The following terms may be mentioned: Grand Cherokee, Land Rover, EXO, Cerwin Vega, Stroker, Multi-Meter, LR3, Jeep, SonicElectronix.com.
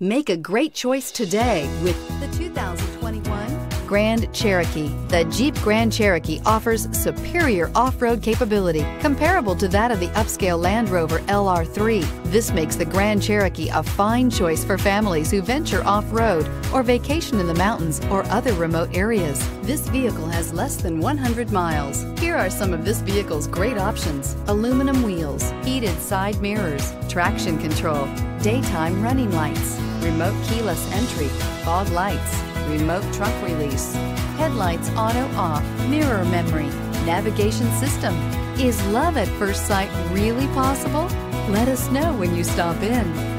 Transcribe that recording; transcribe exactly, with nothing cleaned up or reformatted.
Make a great choice today with the two thousand twenty-one Grand Cherokee. The Jeep Grand Cherokee offers superior off-road capability comparable to that of the upscale Land Rover L R three. This makes the Grand Cherokee a fine choice for families who venture off-road or vacation in the mountains or other remote areas. This vehicle has less than one hundred miles. Here are some of this vehicle's great options: aluminum wheels, heated side mirrors, traction control, daytime running lights, remote keyless entry, fog lights, remote trunk release, headlights auto off, mirror memory, navigation system. Is love at first sight really possible? Let us know when you stop in.